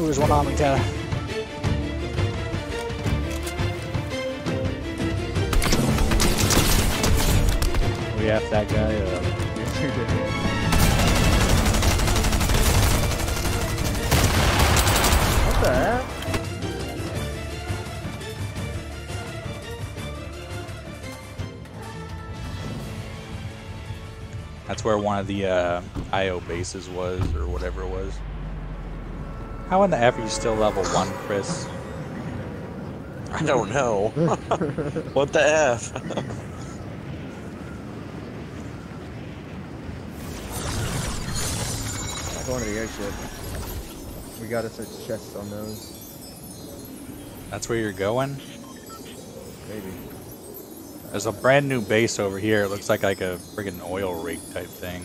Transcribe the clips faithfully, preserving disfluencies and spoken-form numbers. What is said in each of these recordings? Ooh, there's one on me, Tyler. We have that guy up. What the heck? That's where one of the uh, I O bases was, or whatever it was. How in the F are you still level one, Chris? I don't know. What the F? I'm going to the airship. We gotta search chests on those. That's where you're going? Maybe. There's a brand new base over here. It looks like like a friggin' oil rig type thing.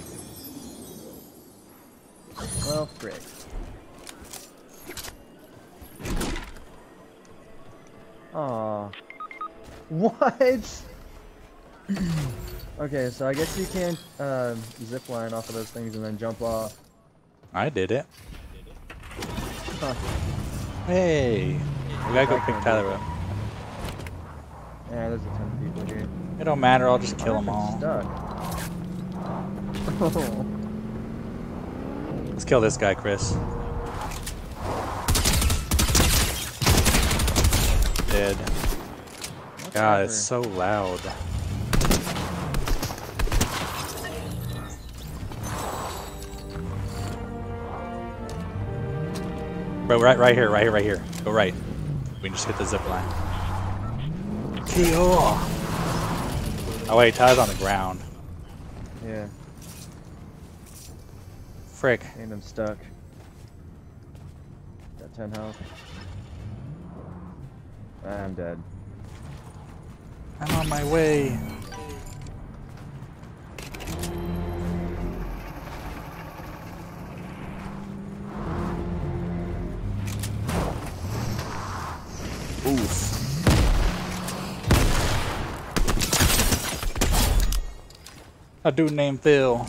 Well, frick. Aww. What? Okay, so I guess you can't uh, zip line off of those things and then jump off. I did it. Huh. Hey, we gotta go pick Tyler up. Yeah, there's a ton of people here. It don't matter, I'll just kill them all. Oh. Let's kill this guy, Chris. Dead. What's God, over? It's so loud. Bro, right, right here, right here, right here. Go right. We can just hit the zip line. T O Oh wait, Tyler's on the ground. Yeah. Frick. And I'm stuck. Got ten health. I'm dead. I'm on my way. Oof. A dude named Phil.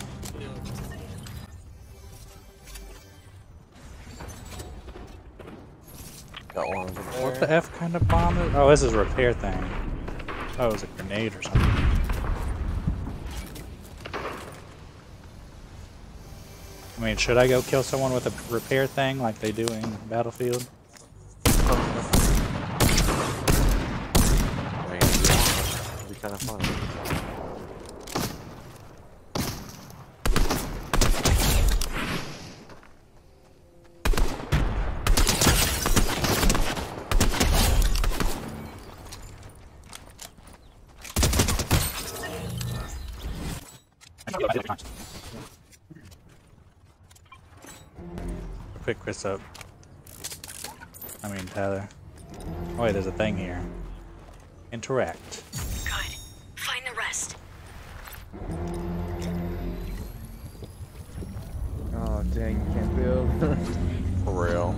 Got one over there. What the F kind of bomb is? Oh, this is a repair thing. Oh, it was a grenade or something. I mean, should I go kill someone with a repair thing like they do in Battlefield? I mean, it'd be kind of fun. Pick Chris up. I mean Tyler. Oh wait, there's a thing here. Interact. Good. Find the rest. Oh dang, you can't build. For real.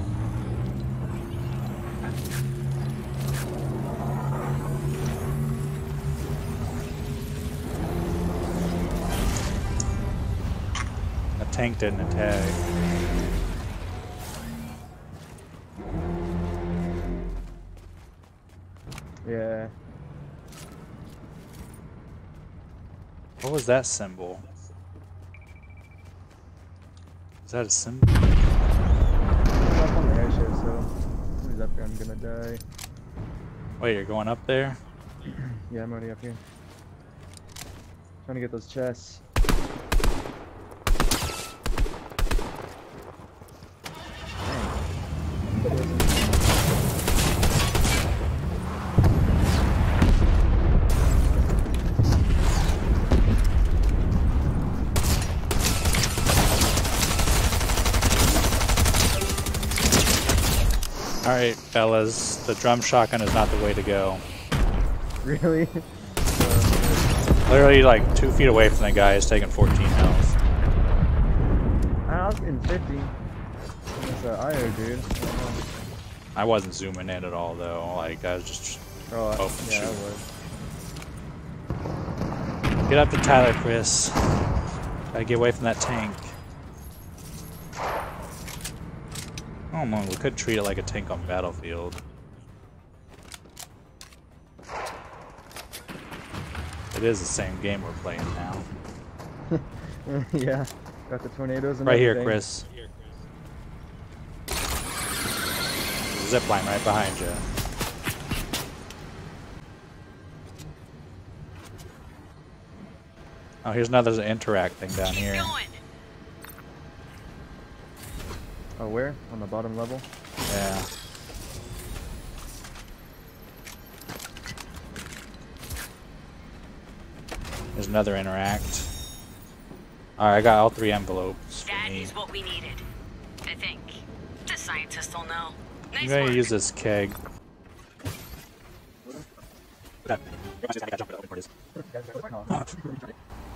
That tank didn't attack. Yeah. What was that symbol? Is that a symbol? I'm up on the airship, so somebody's up here. I'm gonna die. Wait, you're going up there? Yeah, I'm already up here. Trying to get those chests. Alright, fellas, the drum shotgun is not the way to go. Really? Literally, like, two feet away from the guy is taking fourteen health. I was getting fifty. That's an I O, dude. I wasn't zooming in at all, though. Like, I was just oh, open yeah, shooting. Get up to Tyler, Chris. Gotta get away from that tank. I don't know, we could treat it like a tank on Battlefield. It is the same game we're playing now. Yeah, got the tornadoes and right everything. Here, Chris. There's a zipline right behind you. Oh, here's another interact thing down here. Oh, where? On the bottom level? Yeah. There's another interact. Alright, I got all three envelopes. That is what we needed. I think. The scientists will know. Nice I'm gonna work. Use this keg.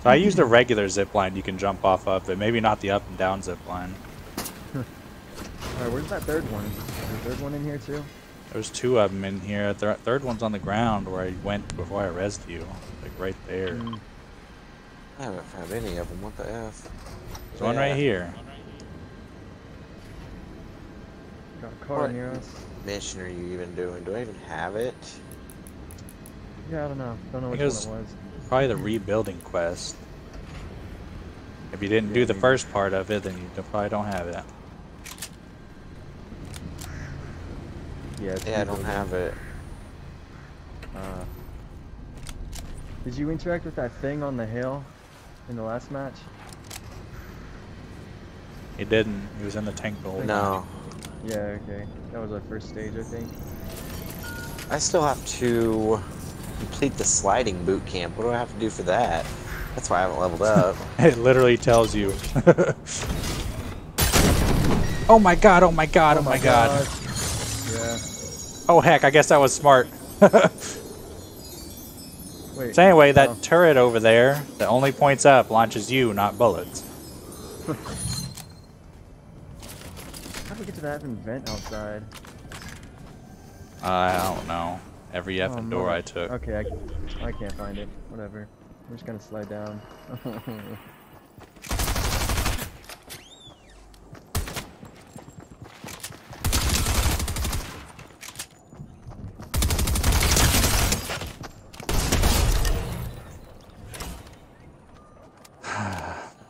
So I used a regular zipline you can jump off of, but maybe not the up and down zipline. Alright, where's that third one? Is there a third one in here too? There's two of them in here. The third one's on the ground where I went before I rezzed you. Like right there. Mm. I haven't found any of them. What the F? There's yeah. one right here. Got a car what near us. Mission are you even doing? Do I even have it? Yeah, I don't know. Don't know which one it was. Probably the rebuilding quest. If you didn't yeah, do the first part of it, then you probably don't have it. Yeah, yeah I don't have it. Uh, did you interact with that thing on the hill in the last match? He didn't. He was in the tank building. No. Yeah, okay. That was our first stage, I think. I still have to complete the sliding boot camp. What do I have to do for that? That's why I haven't leveled up. It literally tells you. Oh my god, oh my god, oh, oh my god. god. Yeah. Oh heck, I guess that was smart. Wait, so anyway, that oh. turret over there that only points up launches you, not bullets. How do we get to that vent outside? Uh, I don't know. Every effing oh, door I took. Okay, I, I can't find it. Whatever. I'm just gonna slide down.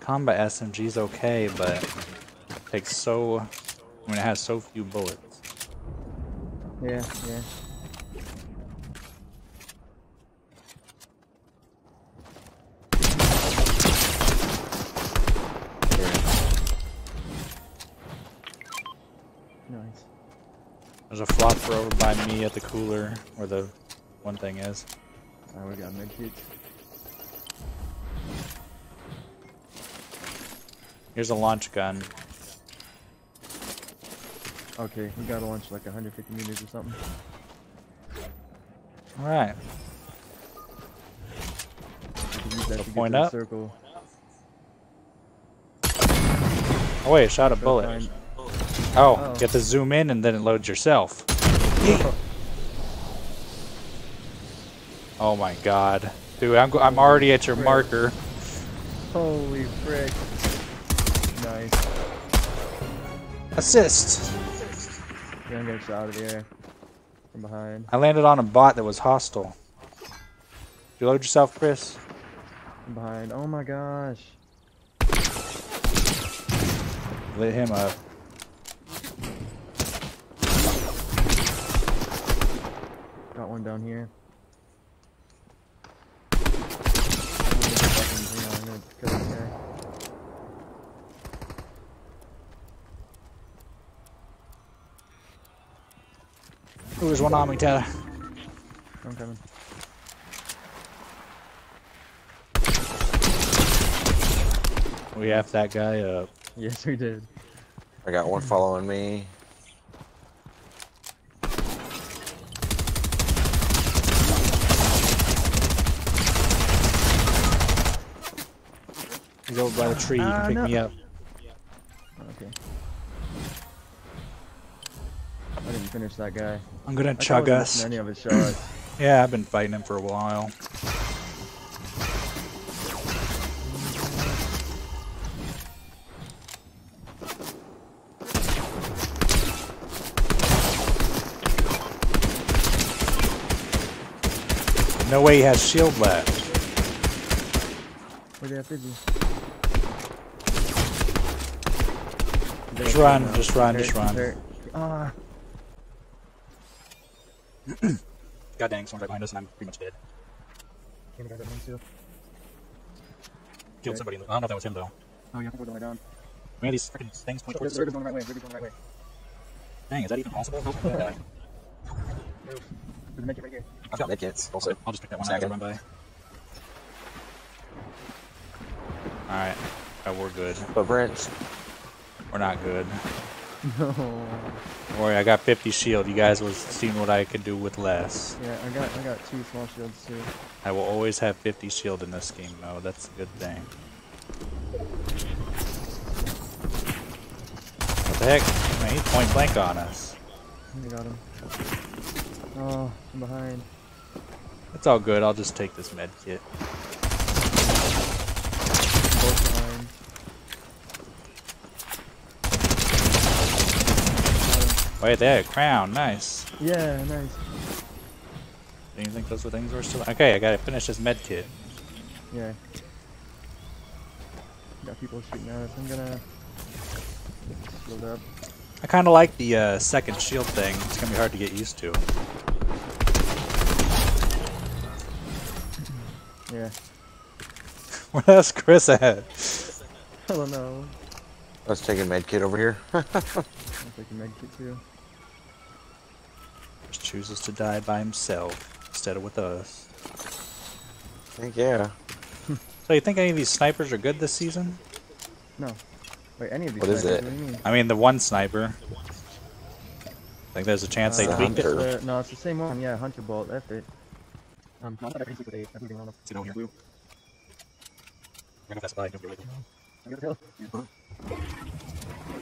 Combat S M G's okay, but it takes so. I mean, it has so few bullets. Yeah, yeah. Nice. There's a flopper over by me at the cooler, where the one thing is. Alright, we got midkits. Here's a launch gun. Okay, we gotta launch like one hundred fifty meters or something. Alright. So point up. Circle. Oh wait, it shot a bullet. Oh, oh, you have to zoom in and then it loads yourself. Oh my god. Dude, I'm, I'm already at your frick. marker. Holy frick. Nice. Assist! Yeah, I'm getting shot out of the air. From behind. I landed on a bot that was hostile. Did you load yourself, Chris? From behind. Oh my gosh. Lit him up. Got one down here. Ooh, there's one on me, Taylor. I'm coming. We have that guy up. Yes, we did. I got one following me. He's over by the tree. You can uh, pick no. me up. Okay. I didn't finish that guy. I'm gonna I chug us. Any of his shots. Yeah, I've been fighting him for a while. No way he has shield left. Where'd that fifty? Just run, uh, just run, just run, just run. Uh. God dang, someone's right behind us and I'm pretty much dead. Can I grab that one too? Killed okay. somebody. I don't know if that was him though. Oh yeah, I think we're going down. Man, these freaking things point towards us. Ribbon's going the right way, Ribbon's going the right way. Dang, is that even possible? How's that die? Make it right here. I've got med kits also. I'll just pick that one out and run by. Alright. Oh, we're good. But Brent. We're not good. No. Don't worry, I got fifty shield. You guys were seeing what I could do with less. Yeah, I got I got two small shields too. I will always have fifty shield in this game though. That's a good thing. What the heck? Man, he's point blank on us. I got him. Oh, I'm behind. It's all good. I'll just take this med kit. Both behind. Wait, they had a crown. Nice. Yeah, nice. Do you think those were things were still? Okay, I gotta finish this med kit. Yeah. Got people shooting at us. I'm gonna build up. I kind of like the uh, second shield thing. It's gonna be hard to get used to. Yeah. Where else Chris at? I don't know. I was taking medkit over here. I was taking medkit too. Just chooses to die by himself instead of with us. I think yeah. So you think any of these snipers are good this season? No. Wait, any of these what snipers, is it? What do you mean? I mean the one sniper. I think there's a chance uh, they tweaked it. The, no, it's the same one. Yeah, Hunter Bolt. That's it. Um, I thought I basically did everything on the over here. I don't know if that's probably going to be really good.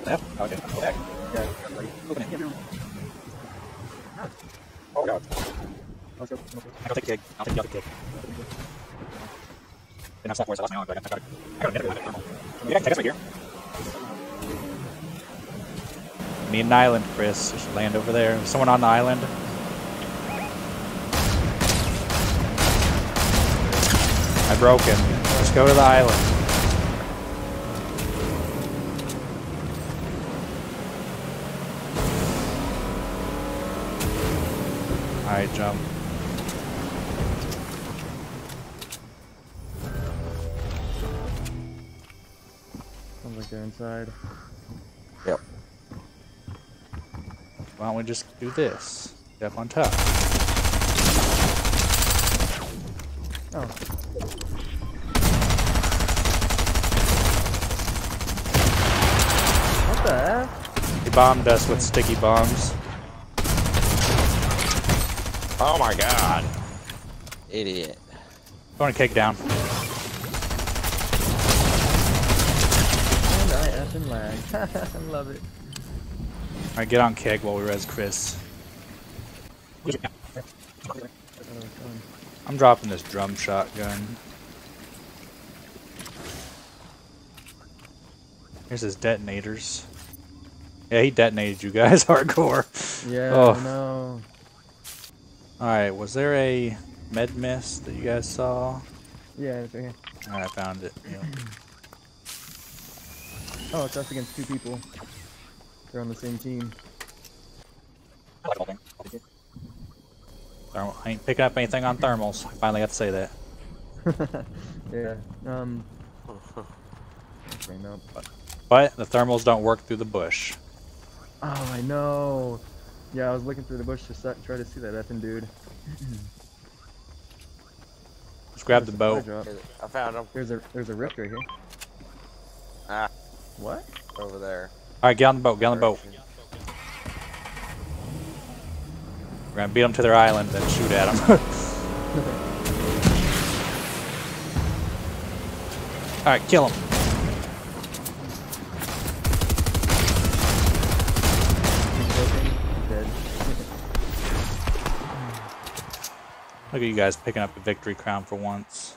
Yep. Okay, go back. Yeah, open it. Oh, God. Let's go. I'll take the gig. I'll take the other gig. Didn't have stuff worse. I lost my own, but I got another one. You guys take us right here. We need an island, Chris. We should land over there. Is someone on the island? I broke him. Let's go to the island. Alright, jump. Sounds like they're inside. Yep. Why don't we just do this? Step on top. Oh. What the heck? He bombed us with sticky bombs. Oh my god. Idiot. Going to kick down. And I effing lag. I love it. Alright, get on keg while we res Chris. I'm dropping this drum shotgun. Here's his detonators. Yeah, he detonated you guys hardcore. Yeah, oh. No. Alright, was there a med mist that you guys saw? Yeah, it's right here. Alright, I found it. Yeah. Oh, it's us against two people. They're on the same team. I like all things. Thermal. I ain't picking up anything on thermals. I finally got to say that. Yeah. Um. But, but the thermals don't work through the bush. Oh, I know. Yeah, I was looking through the bush to try to see that effing dude. Let's grab there's the boat. I found him. There's a there's a rift right here. Ah. What? Over there. All right, get on the boat. Get on the boat. We're gonna beat them to their island, then shoot at them. All right, kill them. Look at you guys picking up the victory crown for once.